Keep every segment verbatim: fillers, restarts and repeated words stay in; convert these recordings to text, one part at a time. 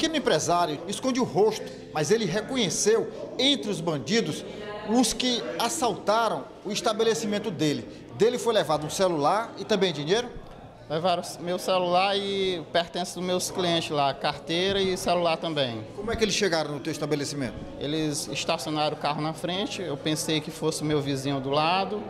pequeno empresário esconde o rosto, mas ele reconheceu entre os bandidos os que assaltaram o estabelecimento dele. Dele foi levado um celular e também dinheiro? Levaram meu celular e pertence dos meus clientes lá, carteira e celular também. Como é que eles chegaram no teu estabelecimento? Eles estacionaram o carro na frente, eu pensei que fosse o meu vizinho do lado,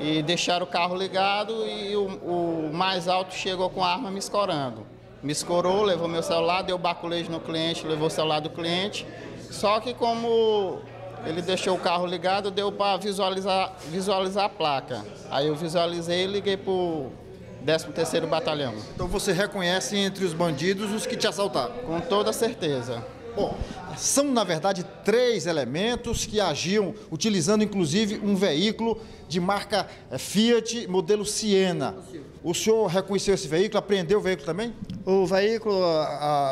e deixaram o carro ligado e o, o mais alto chegou com a arma me escorando. Me escorou, levou meu celular, deu baculejo no cliente, levou o celular do cliente. Só que como ele deixou o carro ligado, deu para visualizar, visualizar a placa. Aí eu visualizei e liguei para o décimo terceiro Batalhão. Então você reconhece entre os bandidos os que te assaltaram? Com toda certeza. Bom, são na verdade três elementos que agiam utilizando inclusive um veículo de marca Fiat, modelo Siena. O senhor reconheceu esse veículo, apreendeu o veículo também? O veículo,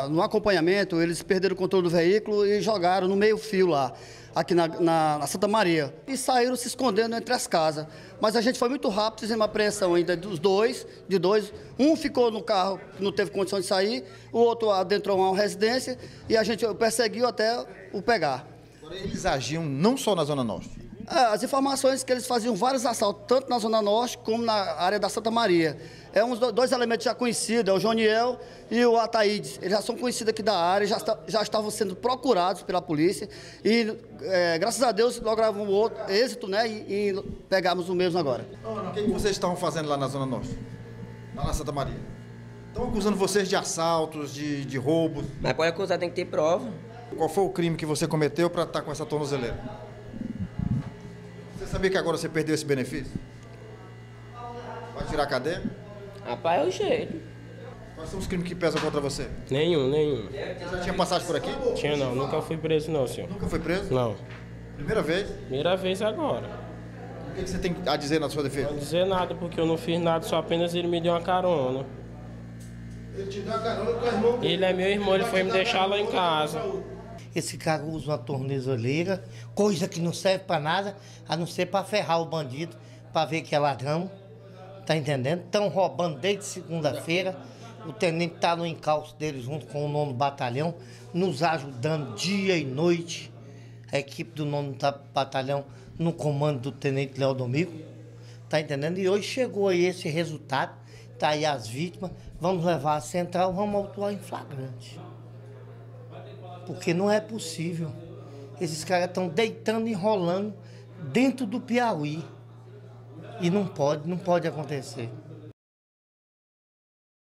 no acompanhamento, eles perderam o controle do veículo e jogaram no meio-fio lá, aqui na, na, na Santa Maria. E saíram se escondendo entre as casas. Mas a gente foi muito rápido, fizemos uma apreensão ainda dos dois, de dois. Um ficou no carro, que não teve condição de sair, o outro adentrou uma residência e a gente perseguiu até o pegar. Eles agiam não só na Zona Norte? As informações que eles faziam vários assaltos, tanto na Zona Norte como na área da Santa Maria. É uns dois elementos já conhecidos, é o Joniel e o Ataíde. Eles já são conhecidos aqui da área, já, está, já estavam sendo procurados pela polícia. E é, graças a Deus logramos um outro êxito, né? E, e pegamos o mesmo agora. O que vocês estavam fazendo lá na Zona Norte? Lá na Santa Maria? Estão acusando vocês de assaltos, de, de roubos? Mas pode acusar, tem que ter prova. Qual foi o crime que você cometeu para estar com essa tornozeleira? Você sabia que agora você perdeu esse benefício? Vai tirar a cadeia? Rapaz, é o jeito. Quais são os crimes que pesam contra você? Nenhum, nenhum. Você já tinha passagem por aqui? Tinha não, nunca fui preso não, senhor. Nunca foi preso? Não. Primeira vez? Primeira vez agora. O que você tem a dizer na sua defesa? Não dizer nada, porque eu não fiz nada, só apenas ele me deu uma carona. Ele te deu uma carona com o irmão dele? Ele é meu irmão, ele foi me deixar lá em casa. Esse cara usa uma tornozeleira, coisa que não serve para nada, a não ser para ferrar o bandido, para ver que é ladrão, tá entendendo? Estão roubando desde segunda-feira, o tenente tá no encalço dele junto com o nono Batalhão, nos ajudando dia e noite, a equipe do nono Batalhão no comando do tenente Léo Domingo, tá entendendo? E hoje chegou aí esse resultado, tá aí as vítimas, vamos levar a central, vamos autuar em flagrante. Porque não é possível. Esses caras estão deitando e enrolando dentro do Piauí. E não pode, não pode acontecer.